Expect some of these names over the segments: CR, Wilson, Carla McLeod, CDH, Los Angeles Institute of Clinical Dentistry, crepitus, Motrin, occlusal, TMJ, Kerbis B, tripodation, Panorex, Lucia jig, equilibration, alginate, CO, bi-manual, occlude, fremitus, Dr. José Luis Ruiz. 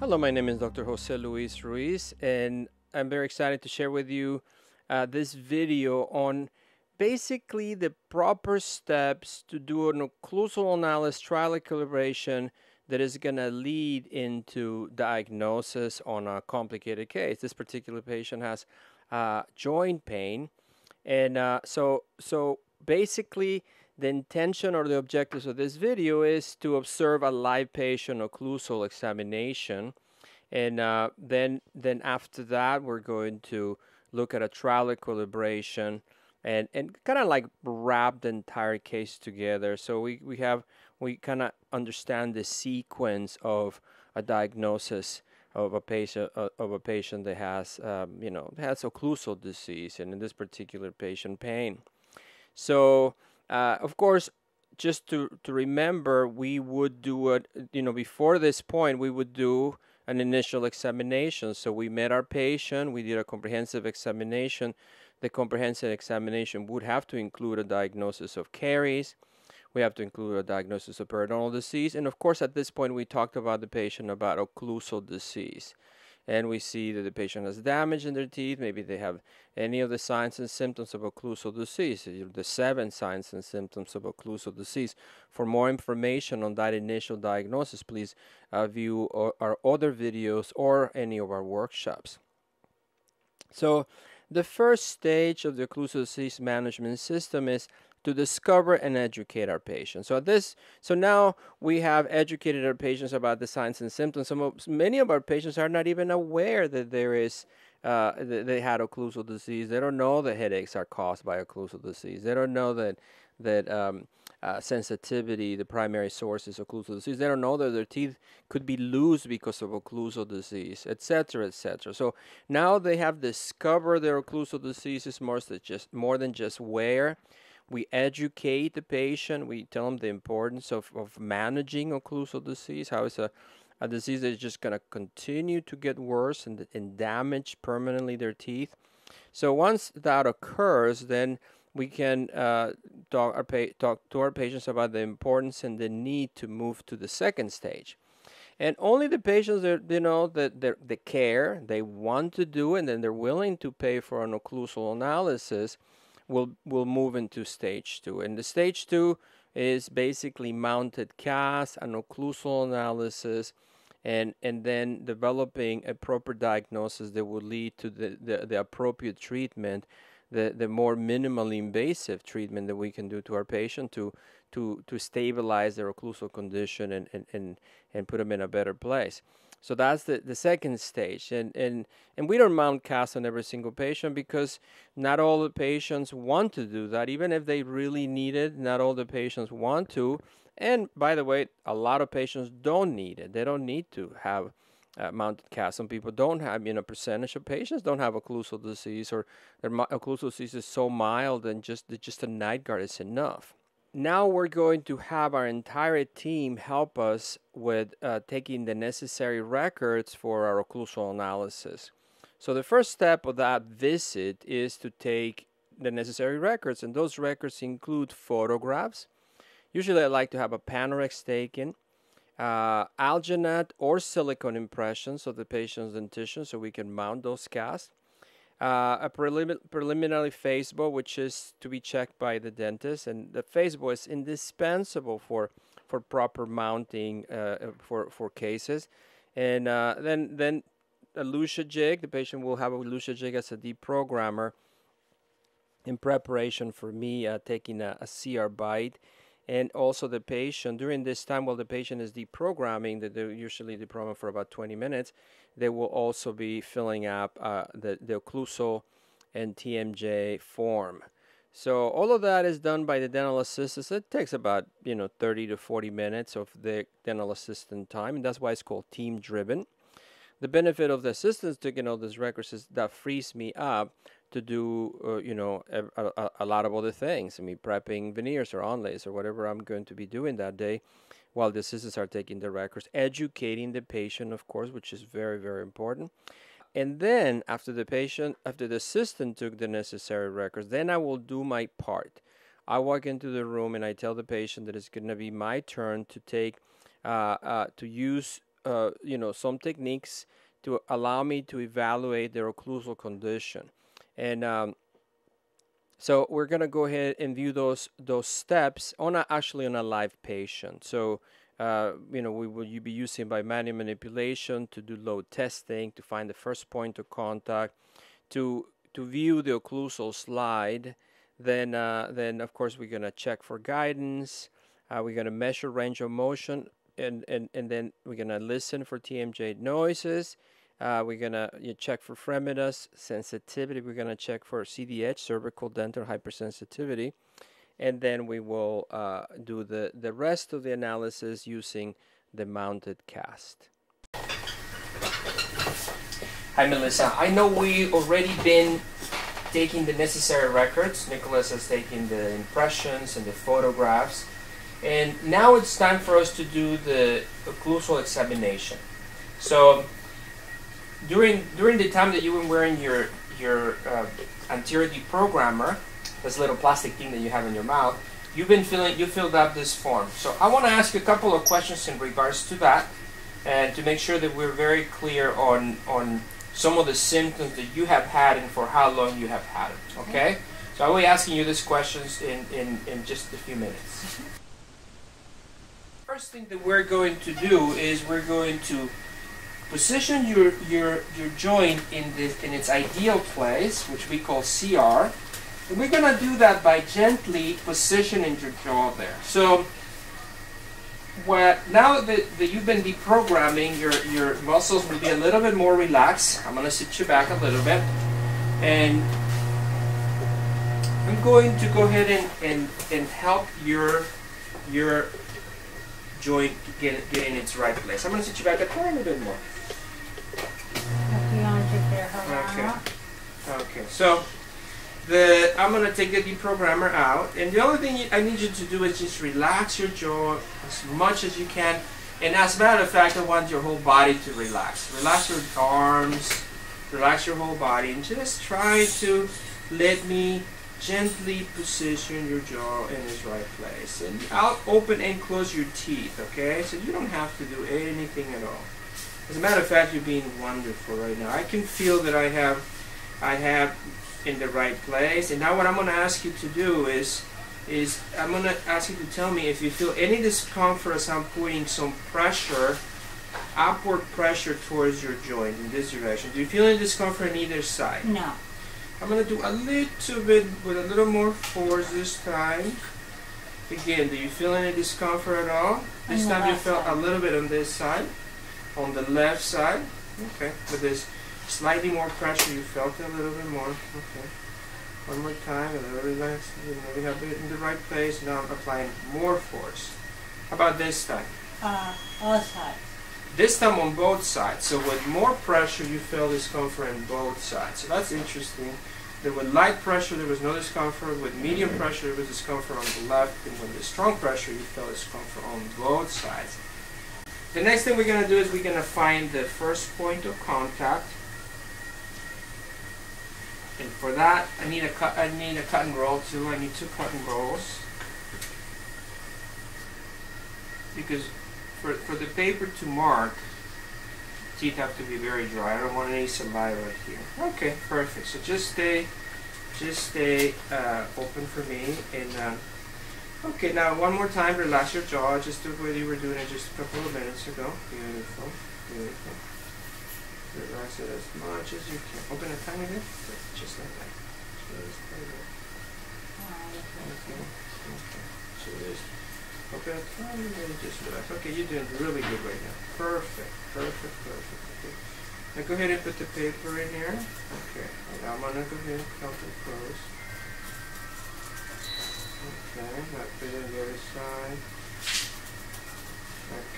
Hello, my name is Dr. José Luis Ruiz, and I'm very excited to share with you this video on basically the proper steps to do an occlusal analysis trial calibration that is going to lead into diagnosis on a complicated case. This particular patient has joint pain, and so basically the intention or the objectives of this video is to observe a live patient occlusal examination, and then after that we're going to look at a trial equilibration and kind of like wrap the entire case together. So we kind of understand the sequence of a diagnosis of a patient that has has occlusal disease, and in this particular patient pain. So of course, just to remember, we would do it, before this point, we would do an initial examination. So we met our patient, we did a comprehensive examination. The comprehensive examination would have to include a diagnosis of caries. We have to include a diagnosis of periodontal disease. And of course, at this point, we talked about the patient about occlusal disease. And we see that the patient has damage in their teeth. Maybe they have any of the signs and symptoms of occlusal disease, the 7 signs and symptoms of occlusal disease. For more information on that initial diagnosis, please view our other videos or any of our workshops. So the first stage of the occlusal disease management system is to discover and educate our patients. So now we have educated our patients about the signs and symptoms. Many of our patients are not even aware that they had occlusal disease. They don't know that headaches are caused by occlusal disease. They don't know that sensitivity, the primary source, is occlusal disease. They don't know that their teeth could be loose because of occlusal disease, etc., etc. So now they have discovered their occlusal disease is more than just wear. We educate the patient. We tell them the importance of managing occlusal disease, how it's a disease that is just going to continue to get worse and damage permanently their teeth. So once that occurs, then we can talk to our patients about the importance and the need to move to the second stage. And only the patients that the care, they want to do, and then they're willing to pay for an occlusal analysis, We'll move into stage 2. And the stage 2 is basically mounted casts, an occlusal analysis, and then developing a proper diagnosis that will lead to the appropriate treatment, the more minimally invasive treatment that we can do to our patient to stabilize their occlusal condition and put them in a better place. So that's the second stage, and we don't mount casts on every single patient because not all the patients want to do that, even if they really need it. Not all the patients want to, and by the way, a lot of patients don't need it. They don't need to have mounted casts. Some people don't have, percentage of patients don't have occlusal disease, or their occlusal disease is so mild and just a night guard is enough. Now we're going to have our entire team help us with taking the necessary records for our occlusal analysis. So the first step of that visit is to take the necessary records, and those records include photographs. Usually I like to have a Panorex taken, alginate or silicone impressions of the patient's dentition so we can mount those casts. A preliminary Facebook, which is to be checked by the dentist, and the Facebook is indispensable for proper mounting for cases. And then a Lucia jig. The patient will have a Lucia jig as a deprogrammer in preparation for me taking a CR bite. And also the patient, during this time while the patient is deprogramming, that they usually deprogram for about 20 minutes, they will also be filling up the occlusal and TMJ form. So all of that is done by the dental assistant. It takes about 30 to 40 minutes of the dental assistant time, and that's why it's called team-driven. The benefit of the assistants taking all these records is that frees me up to do, a lot of other things. I mean, prepping veneers or onlays or whatever I'm going to be doing that day while the assistants are taking the records, educating the patient, of course, which is very, very important. And then after the assistant took the necessary records, then I will do my part. I walk into the room and I tell the patient that it's going to be my turn to use you know, some techniques to allow me to evaluate their occlusal condition. And so we're going to go ahead and view those steps on a, actually on a live patient. So you know, we will be using bi-manual manipulation to do load testing, to find the first point of contact, to view the occlusal slide. Then of course we're going to check for guidance. We're going to measure range of motion, and then we're going to listen for TMJ noises. We're going to check for fremitus sensitivity. We're going to check for CDH, cervical dental hypersensitivity. And then we will do the rest of the analysis using the mounted cast. Hi, Melissa. I know we already been taking the necessary records. Nicholas has taken the impressions and the photographs. And now it's time for us to do the occlusal examination. So during the time that you were wearing your anterior deprogrammer, this little plastic thing that you have in your mouth, you've been filling, you filled out this form. So I want to ask you a couple of questions in regards to that, and to make sure that we're very clear on some of the symptoms that you have had and for how long you have had it. Okay? So I'll be asking you these questions in just a few minutes. First thing that we're going to do is we're going to position your joint in its ideal place, which we call CR. And we're going to do that by gently positioning your jaw there. So now that you've been deprogramming, your muscles will be a little bit more relaxed. I'm going to sit you back a little bit. And I'm going to go ahead and help your joint get in its right place. I'm going to sit you back a tiny bit more. Okay. Okay. So I'm going to take the deprogrammer out, and the only thing I need you to do is just relax your jaw as much as you can. And as a matter of fact, I want your whole body to relax. Relax your arms, relax your whole body, and just try to let me gently position your jaw in its right place. And I'll open and close your teeth, okay? So you don't have to do anything at all. As a matter of fact, you're being wonderful right now. I can feel that I have in the right place. And now what I'm going to ask you to do is I'm going to ask you to tell me if you feel any discomfort as I'm putting some pressure, upward pressure towards your joint in this direction. Do you feel any discomfort on either side? No. I'm going to do a little bit with a little more force this time. Again, do you feel any discomfort at all? This time you felt a little bit on this side, on the left side. Okay, with this slightly more pressure, you felt it a little bit more. Okay, one more time, a little relaxed. We have it in the right place. Now I'm applying more force. How about this time? Both sides. This time on both sides. So with more pressure, you felt discomfort on both sides. So that's interesting. That with light pressure, there was no discomfort. With medium pressure, there was discomfort on the left. And with the strong pressure, you felt discomfort on both sides. The next thing we're going to do is we're going to find the first point of contact. And for that, I need a cut and roll too. I need two cut and rolls, because for the paper to mark, teeth have to be very dry. I don't want any saliva right here. Okay, perfect. So just stay open for me. And okay, now one more time, relax your jaw, just the way you were doing it just a couple of minutes ago. Beautiful, beautiful. Relax it as much as you can. Open a tiny bit, just like that. Just like that. Okay, okay. So just open a tiny bit, just relax. Okay, you're doing really good right now. Perfect, perfect, perfect. Okay. Now go ahead and put the paper in here. Okay, and I'm gonna go ahead and help it close. Okay, now put it on the other side.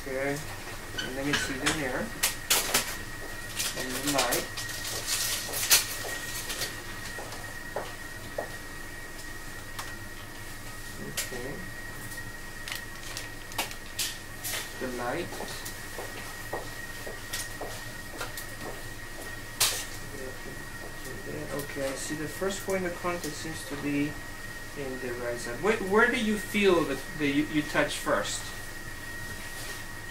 Okay, and let me see it in here. And the light. Okay. The light. Okay, I see the first point of contact seems to be in the right side. Where do you feel that you touch first?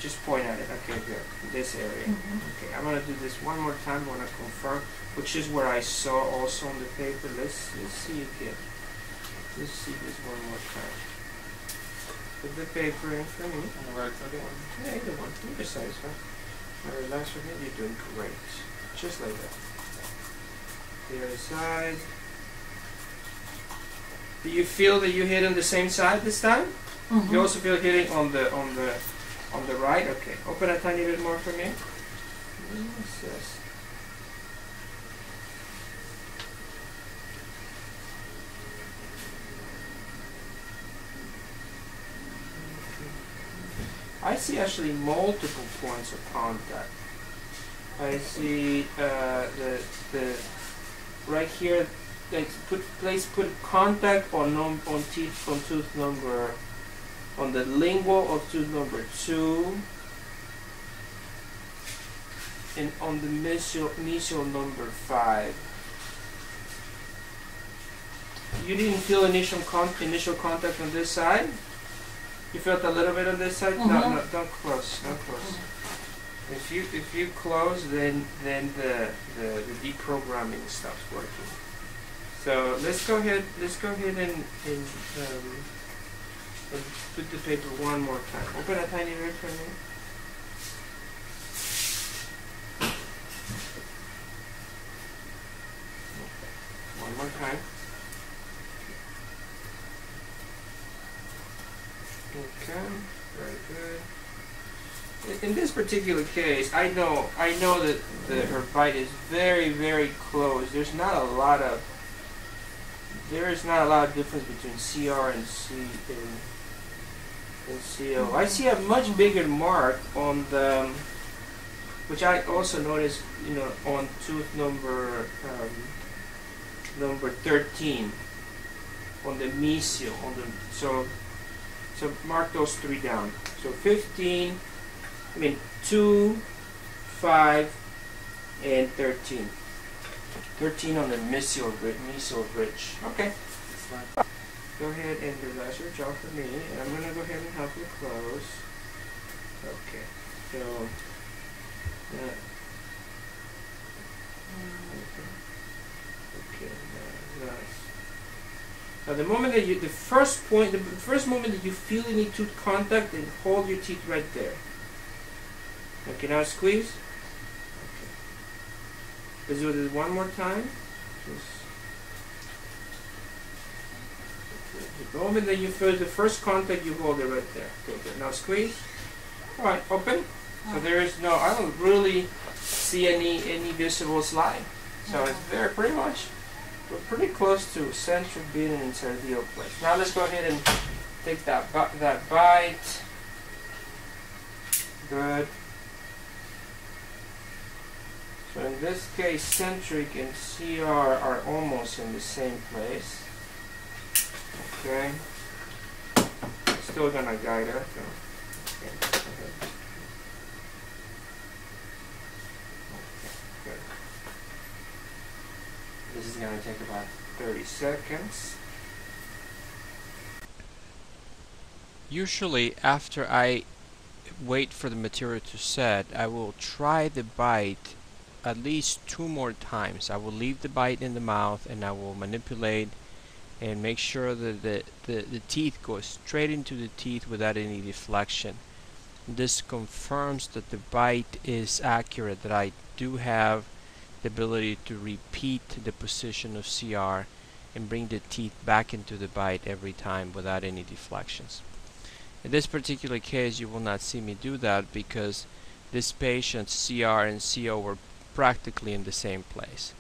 just point at it. Okay, good. This area. Mm-hmm. Okay, I'm gonna do this one more time. I wanna confirm, which is where I saw also on the paper. Let's see again. Let's see this one more time. Put the paper in front of me. On the right side, one. Yeah, either one. Either side is fine. Now relax your head. You're doing great. Just like that. The other side. Do you feel that you hit on the same side this time? Mm-hmm. You also feel hitting on the right. Okay, open a tiny bit more for me. Yes. I see actually multiple points of contact. I see the right here. Like put contact on teeth on tooth number on the lingual of tooth number 2 and on the mesial number 5. You didn't feel initial contact on this side. You felt a little bit on this side. Mm-hmm. No, don't close. Don't close. If you close, then the deprogramming stops working. So let's go ahead and put the paper one more time. Open a tiny bit for me. One more time. Okay, very good. In this particular case, I know that her bite is very, very close. There's not a lot of difference between CR and CO. I see a much bigger mark on the, which I also noticed, you know, on tooth number number 13, on the mesial, on the so mark those 3 down. So 15, I mean 2, 5, and 13. 13 on the mesial ridge. Okay. Go ahead and relax your jaw for me, and I'm gonna go ahead and help you close. Okay. So. Okay. Nice. Now the moment that you, the first moment that you feel any tooth contact, then hold your teeth right there. Okay. Now squeeze. Let's do this one more time. Just the moment that you feel the first contact, you hold it right there. Okay, good. Now squeeze. All right, open. So there is no, I don't really see any visible slide. So it's there pretty much. We're pretty close to central bean and interdial plate. Now let's go ahead and take that bite. Good. So in this case, centric and CR are almost in the same place. Okay. Still gonna guide her. Okay. Good. This is gonna take about 30 seconds. Usually after I wait for the material to set, I will try the bite at least 2 more times. I will leave the bite in the mouth and I will manipulate and make sure that the teeth go straight into the teeth without any deflection. This confirms that the bite is accurate, that I do have the ability to repeat the position of CR and bring the teeth back into the bite every time without any deflections. In this particular case, you will not see me do that because this patient's CR and CO were practically in the same place,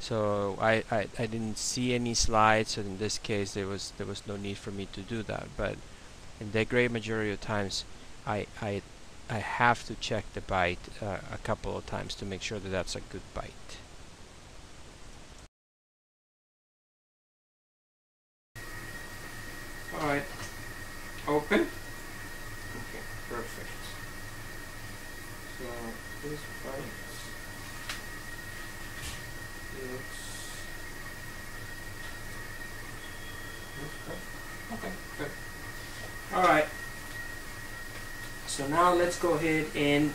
so I didn't see any slides. So in this case, there was no need for me to do that. But in the great majority of times, I have to check the bite a couple of times to make sure that that's a good bite. All right, open. Okay, perfect. So this bite. Okay, good. All right. So now let's go ahead and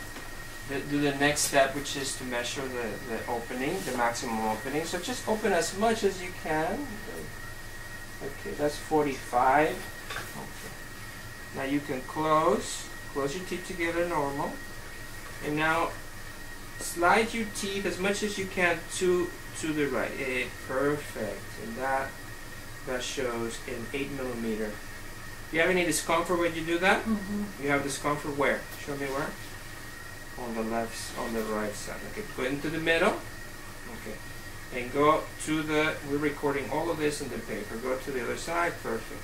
do the next step, which is to measure the opening, the maximum opening. So just open as much as you can. Okay, that's 45. Okay. Now you can close. Close your teeth together, normal. And now slide your teeth as much as you can to the right. Perfect. And that shows an 8 millimeter. Do you have any discomfort when you do that? Mm-hmm. You have discomfort where? Show me where. On the left, on the right side. Okay, go into the middle. Okay, and go to the. We're recording all of this in the paper. Go to the other side. Perfect.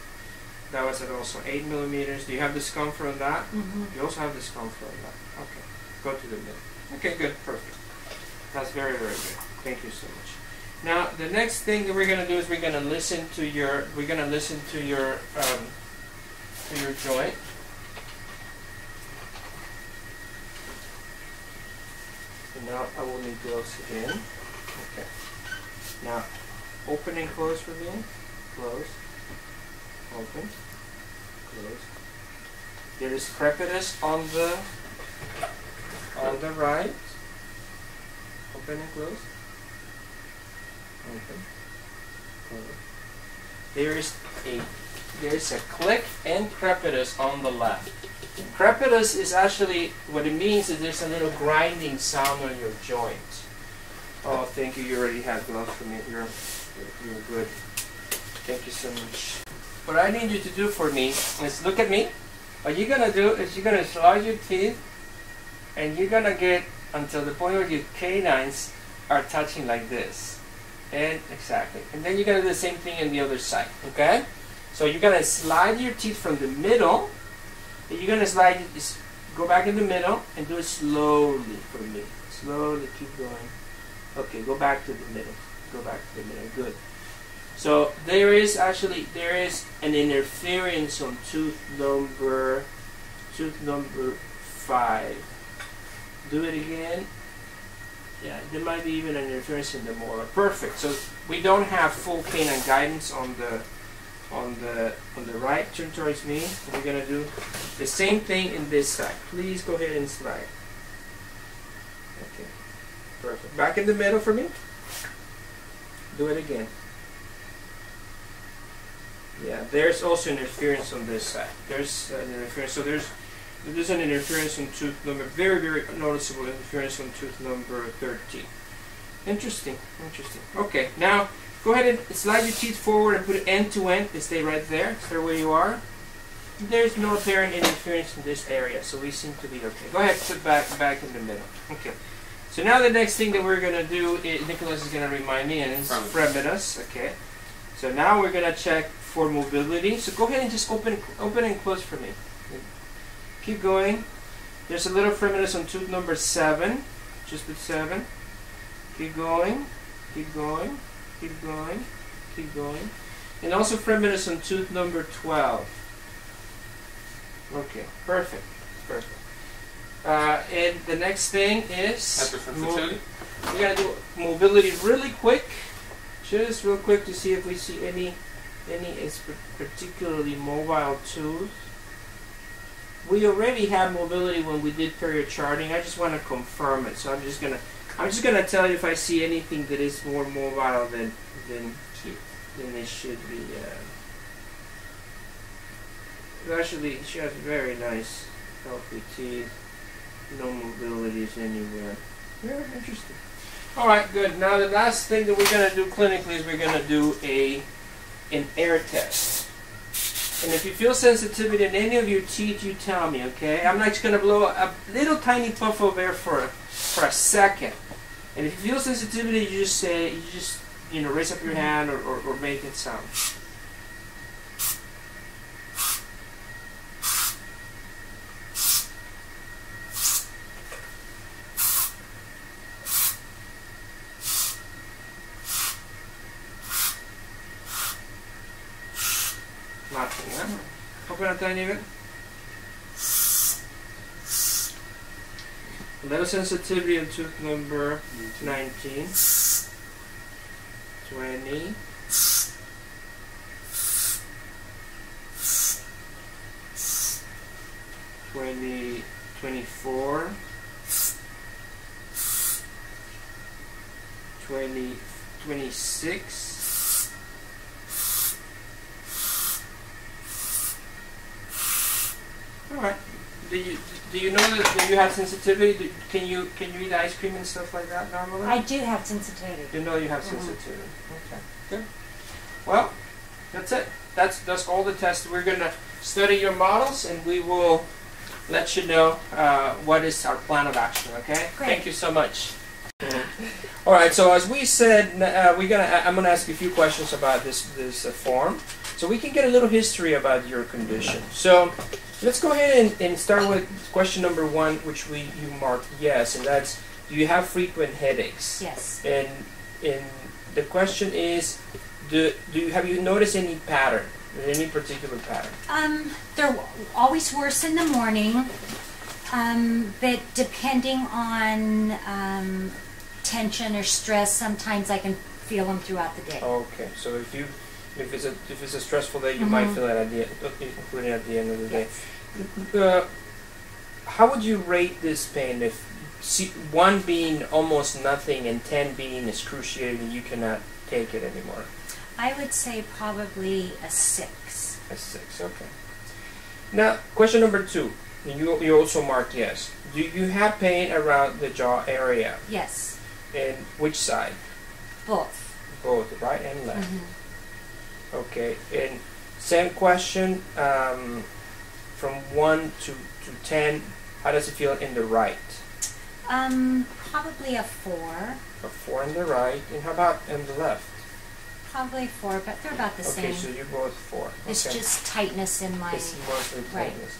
That was at also 8 millimeters. Do you have discomfort on that? Mm-hmm. You also have discomfort on that. Okay, go to the middle. Okay, good, perfect. That's very, very good. Thank you so much. Now the next thing that we're going to do is we're going to listen to your. We're going to listen to your joint. Now I will need gloves again. Okay. Now, open and close for me. Close. Open. Close. There is crepitus on the right. Open and close. Open. Close. There is a click and crepitus on the left. Crepitus is actually, what it means is there's a little grinding sound on your joint. Oh, thank you, you already have gloves for me. You're good. Thank you so much. What I need you to do for me is look at me. What you're going to do is you're going to slide your teeth and you're going to get until the point where your canines are touching like this. And exactly. And then you're going to do the same thing on the other side, okay? So you're going to slide your teeth from the middle. You're going to slide, go back in the middle and do it slowly for me. Slowly, keep going. Okay, go back to the middle. Go back to the middle, good. So there is an interference on tooth number 5. Do it again. Yeah, there might be even an interference in the molar. Perfect, so we don't have full canine guidance on the right. Turn towards me. We're gonna do the same thing in this side. Please go ahead and slide. Okay, perfect. Back in the middle for me. Do it again. Yeah, there's also interference on this side. There's an interference. So there's an interference on tooth number, very, very noticeable interference on tooth number 13. Interesting, interesting. Okay, now. Go ahead and slide your teeth forward and put it end to end and stay right there. Stay where you are. There's no apparent interference in this area, so we seem to be okay. Go ahead, put back in the middle. Okay. So now the next thing that we're gonna do is, Nicholas is gonna remind me, and it's fremitus. Okay. So now we're gonna check for mobility. So go ahead and just open and close for me. Keep going. There's a little fremitus on tooth number 7. Just with 7. Keep going. Keep going. Keep going, keep going. And also fremitus on tooth number 12. Okay, perfect, perfect. And the next thing is, we're gonna do mobility really quick, just real quick to see if we see any particularly mobile tooth. We already have mobility when we did period charting. I just wanna confirm it, so I'm just gonna tell you if I see anything that is more mobile than it should be. Actually, she has very nice, healthy teeth. No mobilities anywhere. Very interesting. All right, good. Now the last thing that we're gonna do clinically is we're gonna do an air test. And if you feel sensitivity in any of your teeth, you tell me, okay? I'm not just gonna blow a little tiny puff of air for a second. And if you feel sensitivity, you just say, you know, raise up your hand or make it sound. Nothing, huh? Open a tiny bit. A little sensitivity in tooth number 19, 20, 21, really 24, 20, 26, alright. Do you know that you have sensitivity? Can you eat ice cream and stuff like that normally? I do have sensitivity. You know you have sensitivity. Okay, good. Well, that's it. That's all the tests. We're gonna study your models, and we will let you know what is our plan of action. Okay. Great. Thank you so much. All right. So as we said, I'm gonna ask you a few questions about this form, so we can get a little history about your condition. So. Let's go ahead and start with question number 1, which you marked yes, and that's, do you have frequent headaches? Yes. And the question is, have you noticed any pattern, any particular pattern? They're always worse in the morning, but depending on tension or stress, sometimes I can feel them throughout the day. Okay, so if it's a stressful day, you might feel that including at the end of the day. How would you rate this pain? If 1 being almost nothing and 10 being excruciating, you cannot take it anymore. I would say probably a 6. A 6, okay. Now, question number 2. You also marked yes. Do you have pain around the jaw area? Yes. And which side? Both. Both, right and left. Okay, and same question from 1 to 10. How does it feel in the right? Probably a 4. A 4 in the right, and how about in the left? Probably 4, but they're about the same. Okay, so you're both 4. It's just tightness in my. It's mostly tightness.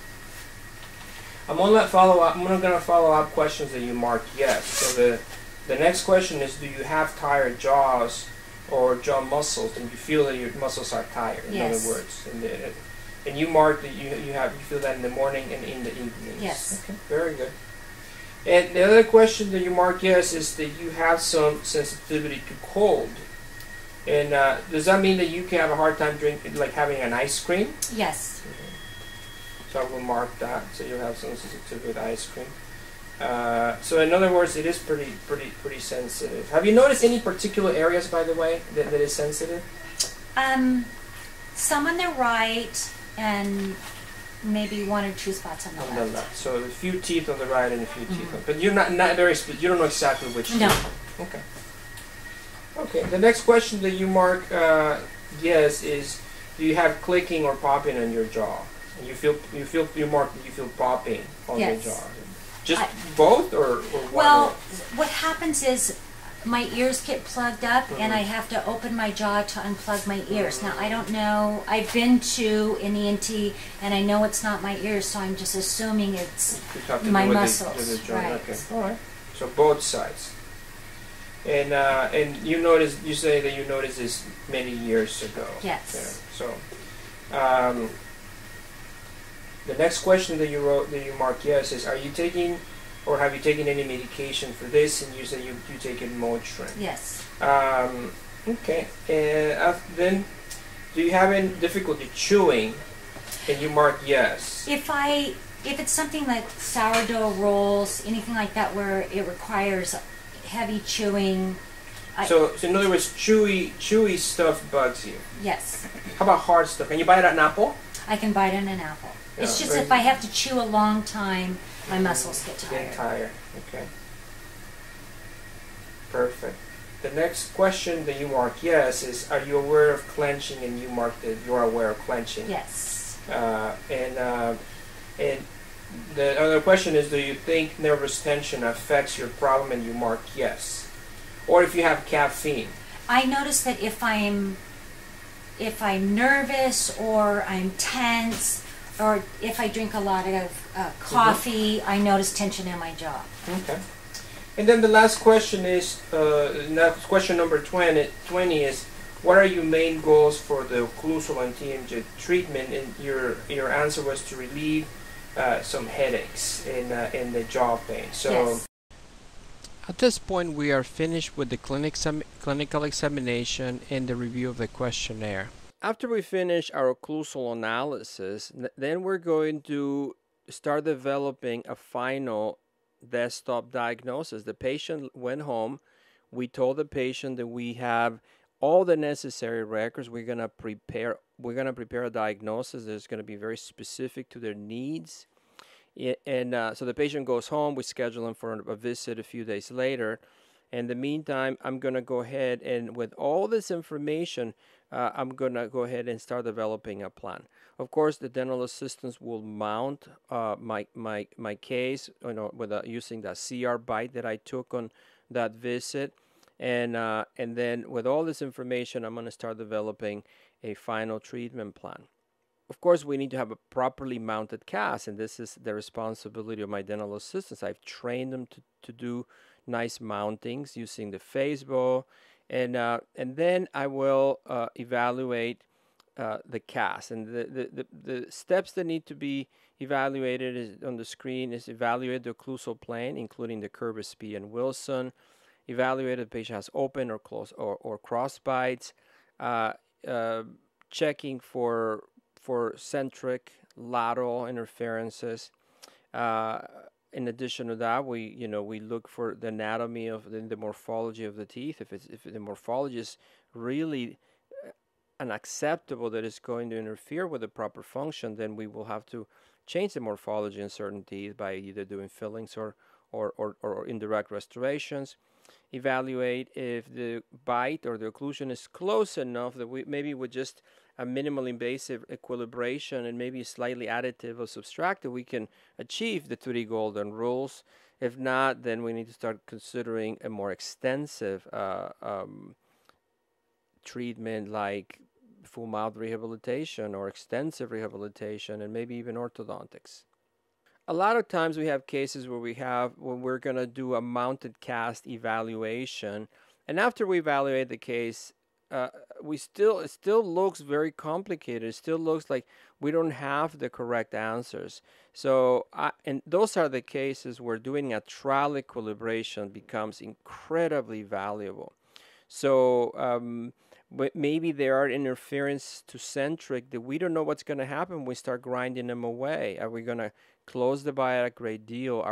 Right. I'm gonna follow up questions that you marked yes. So the next question is, do you have tired jaws? Or jaw muscles, and you feel that your muscles are tired. Yes. In other words, and you mark that you feel that in the morning and in the evenings. Yes. Okay. Very good. And the other question that you mark yes is that you have some sensitivity to cold. And does that mean that you can have a hard time drinking, like having an ice cream? Yes. Okay. So I will mark that. So you have some sensitivity to ice cream. So in other words, it is pretty sensitive. Have you noticed any particular areas, by the way, that is sensitive? Some on the right and maybe 1 or 2 spots on the left. So a few teeth on the right and a few teeth on. But you're not very specific. You don't know exactly which. No. Teeth. Okay. Okay. The next question that you mark yes is, do you have clicking or popping on your jaw? And you mark popping on your jaw. Just both, or one? Well, what happens is my ears get plugged up, and I have to open my jaw to unplug my ears. Now, I don't know. I've been to an ENT, and I know it's not my ears, so I'm just assuming it's my muscles. Right. Okay. All right. So both sides. And you notice, you say that you noticed this many years ago. Yes. Yeah. So. The next question that you wrote, that you marked yes, is, are you taking, or have you taken any medication for this? And you say you take Motrin. Yes. Okay. And then, do you have any difficulty chewing? And you mark yes. If it's something like sourdough rolls, anything like that, where it requires heavy chewing. So in other words, chewy stuff bugs you. Yes. How about hard stuff? Can you bite an apple? I can bite on an apple. Yeah, it's just if I have to chew a long time, my muscles get tired. Okay. Perfect. The next question that you mark yes is, are you aware of clenching? And you mark that you are aware of clenching. Yes. And the other question is, do you think nervous tension affects your problem? And you mark yes. Or if you have caffeine. I notice that if I'm nervous or I'm tense, or if I drink a lot of coffee, I notice tension in my jaw. Okay. And then the last question is, question number 20 is, what are your main goals for the occlusal and TMJ treatment? And your answer was to relieve some headaches and the jaw pain. So. Yes. At this point, we are finished with the clinical examination and the review of the questionnaire. After we finish our occlusal analysis, then we're going to start developing a final desktop diagnosis. The patient went home. We told the patient that we have all the necessary records. We're gonna prepare a diagnosis that's gonna be very specific to their needs. And so the patient goes home. We schedule him for a visit a few days later. In the meantime, I'm gonna go ahead and with all this information, I'm gonna go ahead and start developing a plan. Of course, the dental assistants will mount my case, you know, with using that CR bite that I took on that visit, and then with all this information, I'm gonna start developing a final treatment plan. Of course, we need to have a properly mounted cast, and this is the responsibility of my dental assistants. I've trained them to do nice mountings using the face bowl, and then I will evaluate the cast. And the steps that need to be evaluated is on the screen is evaluate the occlusal plane, including the Kerbis B and Wilson, evaluate if the patient has open or close or cross bites, checking for centric, lateral interferences. In addition to that, we look for the anatomy of the morphology of the teeth. If the morphology is really unacceptable, that is going to interfere with the proper function, then we will have to change the morphology in certain teeth by either doing fillings or indirect restorations. Evaluate if the bite or the occlusion is close enough that we maybe with just a minimally invasive equilibration and maybe slightly additive or subtractive, we can achieve the 3 golden rules. If not, then we need to start considering a more extensive treatment like full mouth rehabilitation or extensive rehabilitation and maybe even orthodontics. A lot of times we have cases where we're going to do a mounted cast evaluation, and after we evaluate the case, it still looks very complicated. It still looks like we don't have the correct answers. So, and those are the cases where doing a trial equilibration becomes incredibly valuable. So, but maybe there are interference to centric that we don't know what's going to happen when we start grinding them away. Are we going to close the bite a great deal?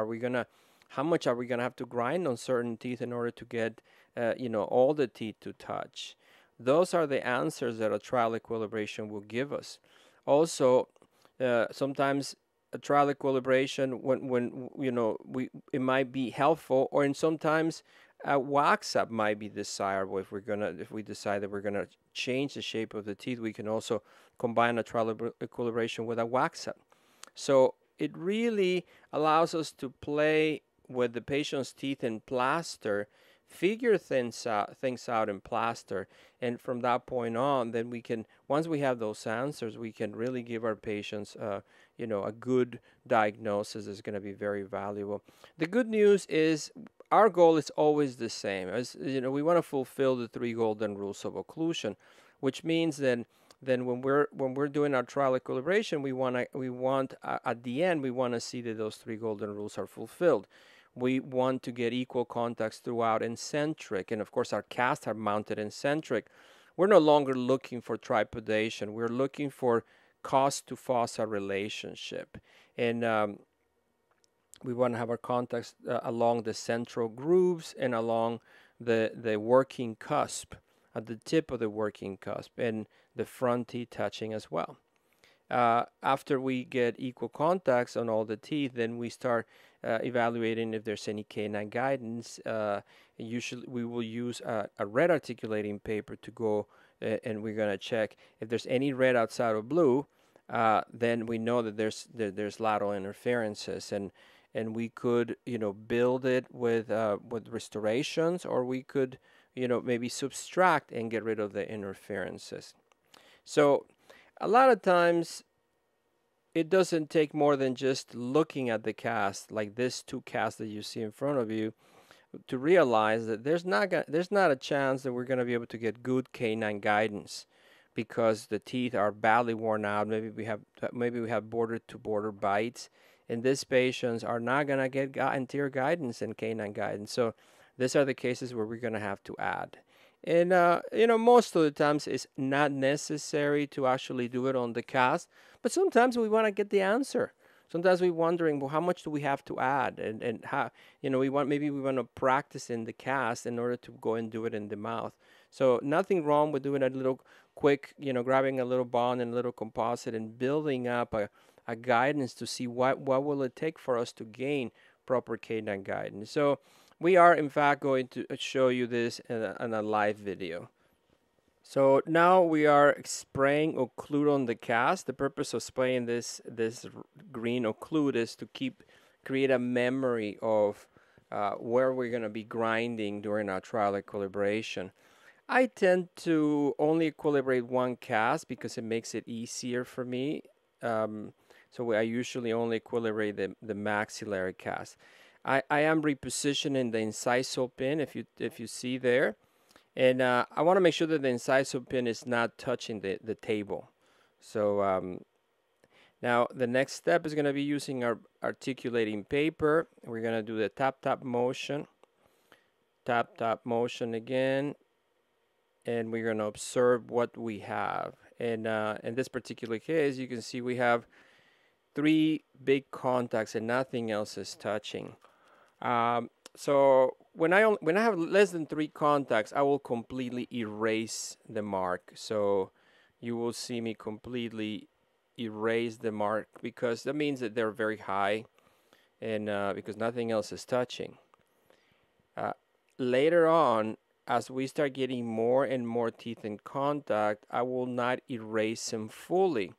How much are we going to have to grind on certain teeth in order to get, all the teeth to touch? Those are the answers that a trial equilibration will give us. Also, sometimes a trial equilibration, it might be helpful, or in sometimes a wax-up might be desirable if we decide that we're gonna change the shape of the teeth. We can also combine a trial equilibration with a wax-up. So it really allows us to play with the patient's teeth in plaster, figure things out in plaster, and from that point on, then we can, once we have those answers, we can really give our patients a good diagnosis is going to be very valuable. The good news is our goal is always the same. As you know, we want to fulfill the 3 golden rules of occlusion, which means then when we're doing our trial equilibration, we want at the end we want to see that those 3 golden rules are fulfilled. We want to get equal contacts throughout and centric, and of course our casts are mounted and centric. We're no longer looking for tripodation. We're looking for cost to fossa relationship, and we want to have our contacts along the central grooves and along the working cusp, at the tip of the working cusp, and the front teeth touching as well. After we get equal contacts on all the teeth, then we start evaluating if there's any canine guidance. Usually we will use a red articulating paper to go, and we're going to check if there's any red outside of blue. Then we know that there's lateral interferences, and we could build it with restorations, or we could maybe subtract and get rid of the interferences. So a lot of times it doesn't take more than just looking at the cast, like this 2 casts that you see in front of you, to realize that there's not a chance that we're going to be able to get good canine guidance because the teeth are badly worn out. Maybe we have border to border bites, and these patients are not going to get anterior guidance and canine guidance. So these are the cases where we're going to have to add. And, most of the times it's not necessary to actually do it on the cast, but sometimes we want to get the answer. sometimes we're wondering, well, how much do we have to add, and how, you know, maybe we want to practice in the cast in order to go and do it in the mouth. So nothing wrong with doing a little quick, you know, grabbing a little bond and a little composite and building up a guidance to see what will it take for us to gain proper canine guidance. So we are in fact going to show you this in a live video. So now we are spraying occlude on the cast. The purpose of spraying this green occlude is to create a memory of where we're going to be grinding during our trial equilibration. I tend to only equilibrate one cast because it makes it easier for me. So I usually only equilibrate the maxillary cast. I am repositioning the incisal pin, if you see there. And I want to make sure that the incisal pin is not touching the table. So now the next step is going to be using our articulating paper. We're going to do the tap, tap motion again. And we're going to observe what we have. And in this particular case, you can see we have 3 big contacts and nothing else is touching. So when I have less than 3 contacts, I will completely erase the mark. So you will see me completely erase the mark because that means that they're very high and because nothing else is touching. Later on, as we start getting more and more teeth in contact, I will not erase them fully.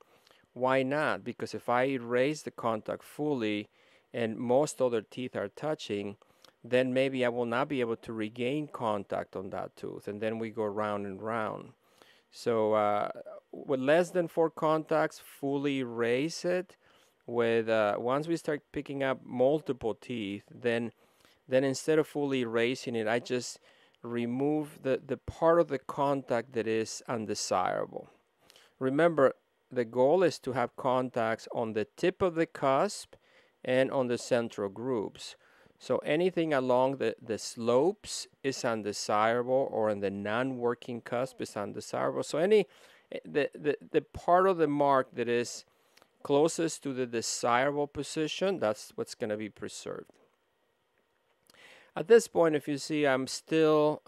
Why not? Because if I erase the contact fully and most other teeth are touching, then maybe I will not be able to regain contact on that tooth. And then we go round and round. So with less than 4 contacts, fully erase it. With once we start picking up multiple teeth, then instead of fully erasing it, I just remove the part of the contact that is undesirable. Remember, the goal is to have contacts on the tip of the cusp and on the central grooves. So anything along the slopes is undesirable, or in the non-working cusp is undesirable. So the part of the mark that is closest to the desirable position, that's what's going to be preserved. At this point, if you see, I'm still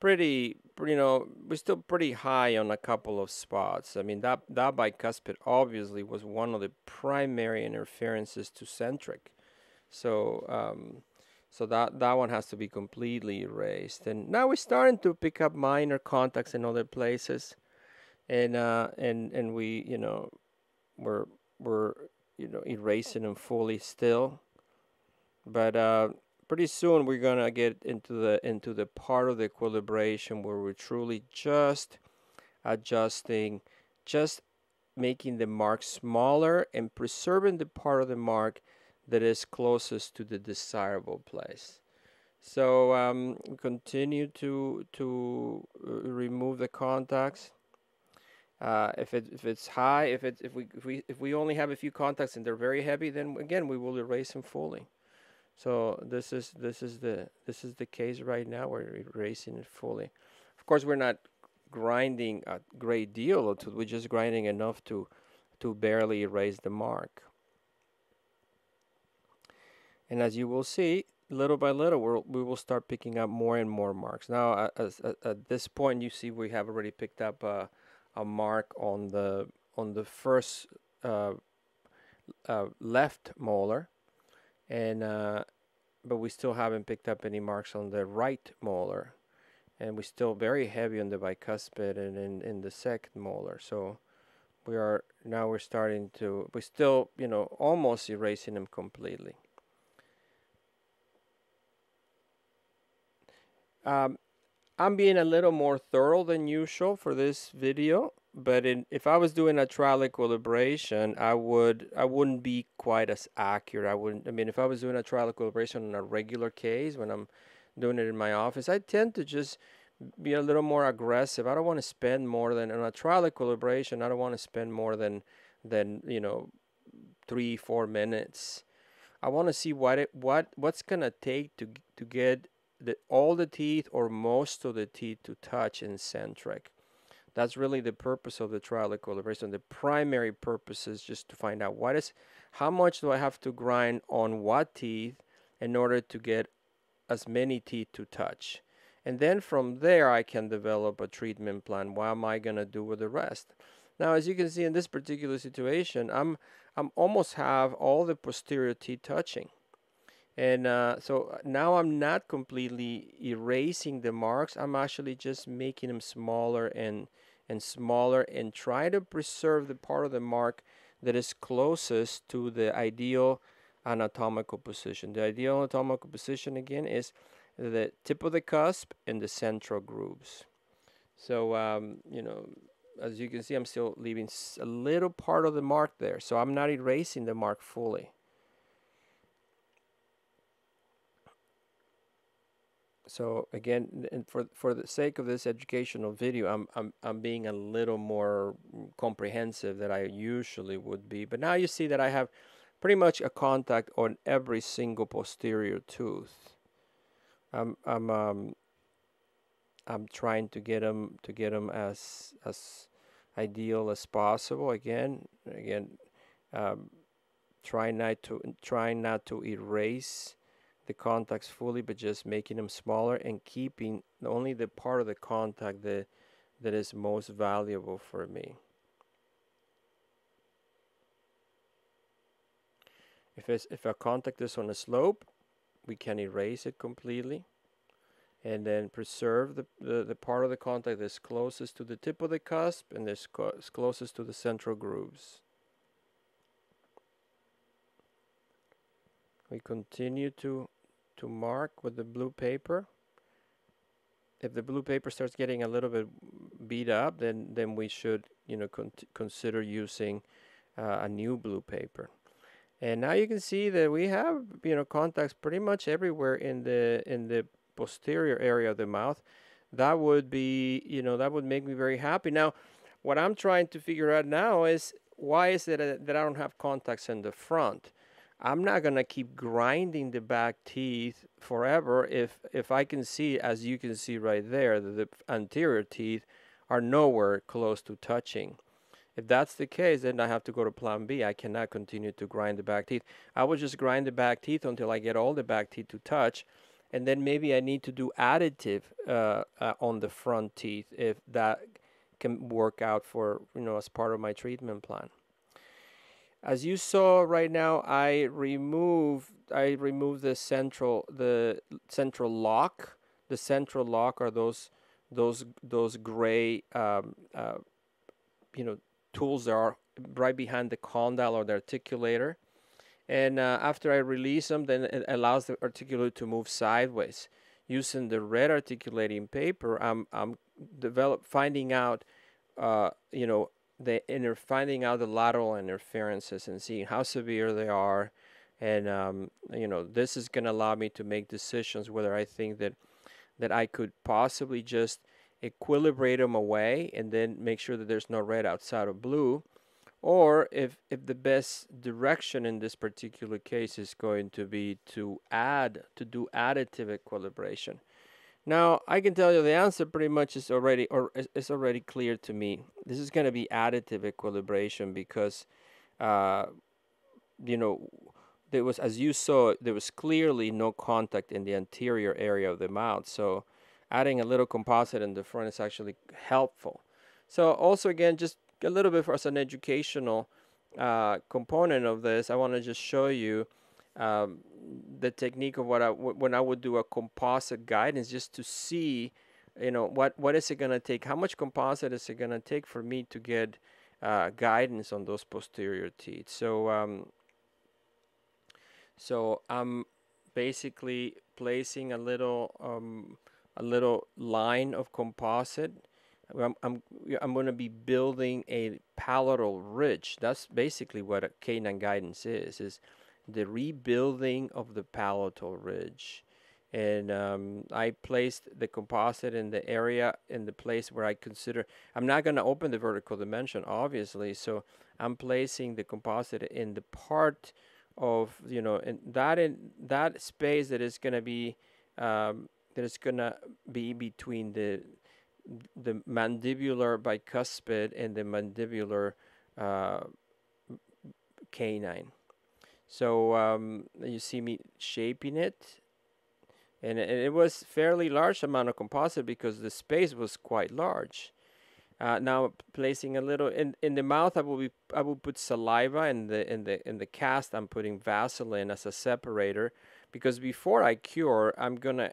pretty, you know, we're still pretty high on a couple of spots. I mean, that bicuspid obviously was one of the primary interferences to centric. So, that one has to be completely erased. And now we're starting to pick up minor contacts in other places, and we, you know, we're you know, erasing them fully still. But pretty soon we're gonna get into the part of the equilibration where we're truly just adjusting, just making the mark smaller and preserving the part of the mark that is closest to the desirable place. So continue to remove the contacts. If it's high, if we only have a few contacts and they're very heavy, then again we will erase them fully. So this is the case right now. We're erasing it fully. Of course, we're not grinding a great deal of tooth. We're just grinding enough to barely erase the mark. And as you will see, little by little, we will start picking up more and more marks. Now, at this point, you see we have already picked up a mark on the first left molar. And but we still haven't picked up any marks on the right molar, and we're still very heavy on the bicuspid and in the second molar. So we're still, you know, almost erasing them completely. I'm being a little more thorough than usual for this video, but if I was doing a trial equilibration, I wouldn't be quite as accurate. I mean, if I was doing a trial equilibration on a regular case when I'm doing it in my office, I tend to just be a little more aggressive. I don't want to spend more than, on a trial equilibration, I don't want to spend more than you know, 3-4 minutes. I want to see what's gonna take to get all the teeth or most of the teeth to touch in centric. That's really the purpose of the trial equilibration. The primary purpose is just to find out how much do I have to grind on what teeth in order to get as many teeth to touch. And then from there, I can develop a treatment plan. What am I going to do with the rest? Now, as you can see in this particular situation, I'm almost have all the posterior teeth touching. And so now I'm not completely erasing the marks. I'm actually just making them smaller and smaller, and try to preserve the part of the mark that is closest to the ideal anatomical position. The ideal anatomical position, again, is the tip of the cusp and the central grooves. So, you know, as you can see, I'm still leaving a little part of the mark there. So I'm not erasing the mark fully. So again, and for the sake of this educational video, I'm being a little more comprehensive than I usually would be. But now you see that I have pretty much a contact on every single posterior tooth. I'm trying to get them as ideal as possible. Again, trying not to erase the contacts fully, but just making them smaller and keeping only the part of the contact that is most valuable for me. If a contact is on a slope, we can erase it completely and then preserve the part of the contact that's closest to the tip of the cusp and that's closest to the central grooves. We continue to mark with the blue paper. If the blue paper starts getting a little bit beat up, then we should, you know, consider using a new blue paper. And now you can see that we have, you know, contacts pretty much everywhere in the posterior area of the mouth. That would be, you know, that would make me very happy. Now, what I'm trying to figure out now is why is it that I don't have contacts in the front? I'm not gonna keep grinding the back teeth forever if I can see, as you can see right there, that the anterior teeth are nowhere close to touching. If that's the case, then I have to go to plan B. I cannot continue to grind the back teeth. I will just grind the back teeth until I get all the back teeth to touch. And then maybe I need to do additive on the front teeth if that can work out for, you know, as part of my treatment plan. As you saw right now, I removed the central lock. The central lock are those gray you know, tools that are right behind the condyle or the articulator. And after I release them, then it allows the articulator to move sideways. Using the red articulating paper, I'm finding out you know, finding out the lateral interferences and seeing how severe they are. And you know, this is going to allow me to make decisions whether I think that I could possibly just equilibrate them away and then make sure that there's no red outside of blue, or if the best direction in this particular case is going to be to do additive equilibration. Now, I can tell you the answer pretty much is already clear to me. This is going to be additive equilibration because, you know, there was, as you saw, there was clearly no contact in the anterior area of the mouth. So adding a little composite in the front is actually helpful. So also, again, just a little bit as an educational component of this, I want to just show you the technique of when I would do a composite guidance, just to see, you know, what is it going to take, how much composite is it going to take for me to get guidance on those posterior teeth. So so I'm basically placing a little line of composite. I'm going to be building a palatal ridge. That's basically what a canine guidance is the rebuilding of the palatal ridge. And I placed the composite in the area, in the place where I consider, I'm not going to open the vertical dimension, obviously, so I'm placing the composite in the part of, you know, in that space that is going to be between the the mandibular bicuspid and the mandibular canine. So you see me shaping it, and it was fairly large amount of composite because the space was quite large. Now placing a little in the mouth, I will put saliva, and in the cast I'm putting Vaseline as a separator, because before I cure, I'm gonna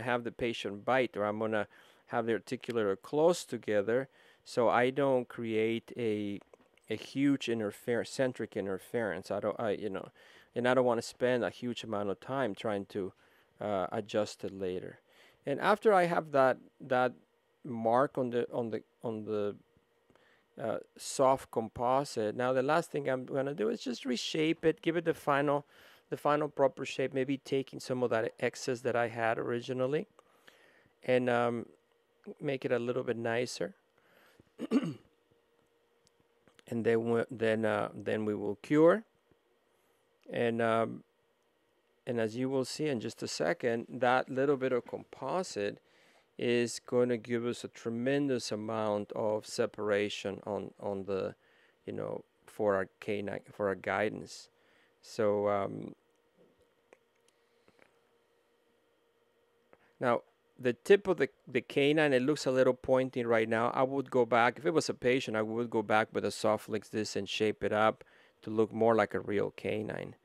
have the patient bite, or I'm gonna have the articulator close together, so I don't create a huge interference, centric interference. I don't want to spend a huge amount of time trying to adjust it later. And after I have that mark on the soft composite, now the last thing I'm going to do is just reshape it, give it the final proper shape, maybe taking some of that excess that I had originally, and make it a little bit nicer. And then we will cure, and as you will see in just a second, that little bit of composite is going to give us a tremendous amount of separation on the, you know, for our canine, for our guidance. So now, the tip of the canine, it looks a little pointy right now. I would go back, if it was a patient, I would go back with a soft lick this and shape it up to look more like a real canine,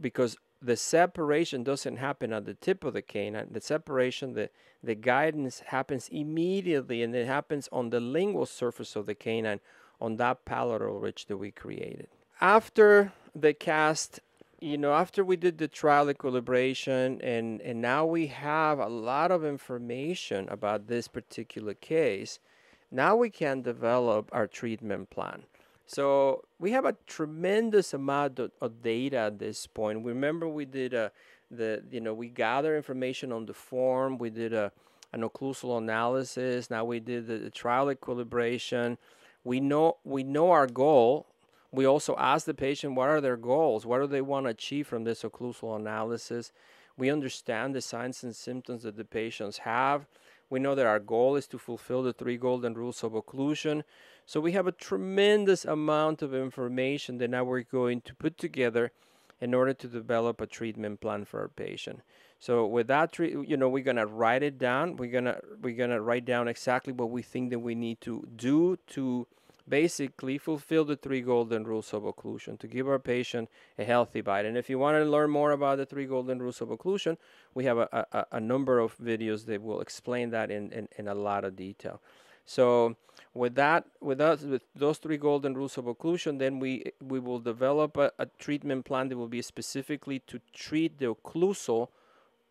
because the separation doesn't happen at the tip of the canine. The separation, the guidance happens immediately, and it happens on the lingual surface of the canine, on that palatal ridge that we created. After the cast, you know, after we did the trial equilibration, and now we have a lot of information about this particular case, now we can develop our treatment plan. So we have a tremendous amount of data at this point. Remember, we did we gather information on the form, we did an occlusal analysis, now we did the trial equilibration. We know our goal. We also asked the patient, what are their goals? What do they want to achieve from this occlusal analysis? We understand the signs and symptoms that the patients have. We know that our goal is to fulfill the 3 golden rules of occlusion. So we have a tremendous amount of information that now we're going to put together in order to develop a treatment plan for our patient. So with that, we're going to write it down. We're going to write down exactly what we think that we need to do to basically fulfill the 3 golden rules of occlusion, to give our patient a healthy bite. And if you want to learn more about the 3 golden rules of occlusion, we have a number of videos that will explain that in a lot of detail. So with those 3 golden rules of occlusion, then we will develop a treatment plan that will be specifically to treat the occlusal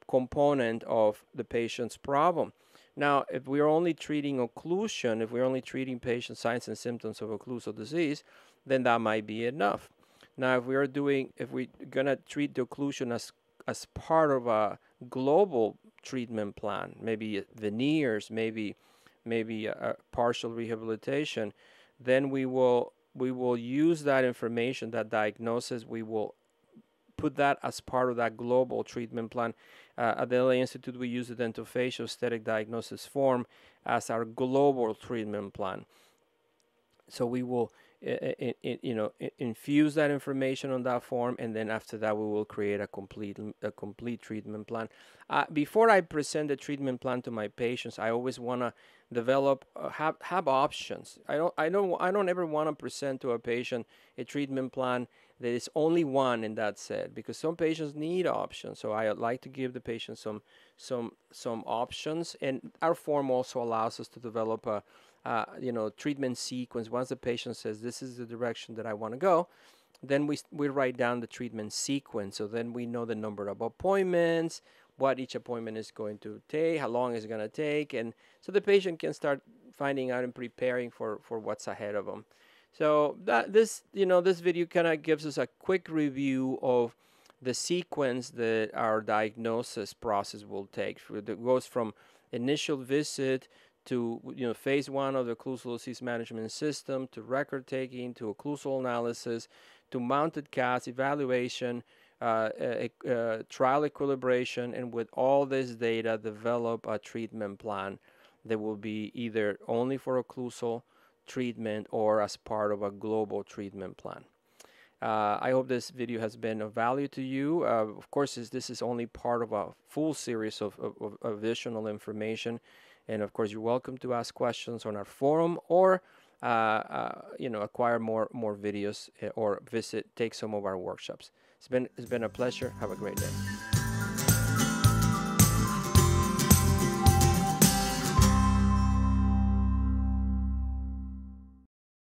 component of the patient's problem. Now, if we're only treating occlusion, if we're only treating patient signs and symptoms of occlusal disease, then that might be enough. Now, if we're gonna treat the occlusion as part of a global treatment plan, maybe veneers, maybe a partial rehabilitation, then we will use that information, that diagnosis, we will put that as part of that global treatment plan. At the LA Institute, we use the dentofacial aesthetic diagnosis form as our global treatment plan. So we will infuse that information on that form, and then after that, we will create a complete treatment plan. Before I present the treatment plan to my patients, I always want to develop have options. I don't ever want to present to a patient a treatment plan there is only one, and that's it, because some patients need options. So I like to give the patient some options, and our form also allows us to develop a treatment sequence. Once the patient says, this is the direction that I want to go, then we write down the treatment sequence. So then we know the number of appointments, what each appointment is going to take, how long it's going to take, and so the patient can start finding out and preparing for what's ahead of them. So this video kind of gives us a quick review of the sequence that our diagnosis process will take. It goes from initial visit to phase 1 of the occlusal disease management system, to record taking, to occlusal analysis, to mounted cast evaluation, trial equilibration, and with all this data, develop a treatment plan that will be either only for occlusal treatment or as part of a global treatment plan. I hope this video has been of value to you. Of course, this is only part of a full series of additional information. And of course, you're welcome to ask questions on our forum or you know, acquire more videos or take some of our workshops. It's been a pleasure. Have a great day.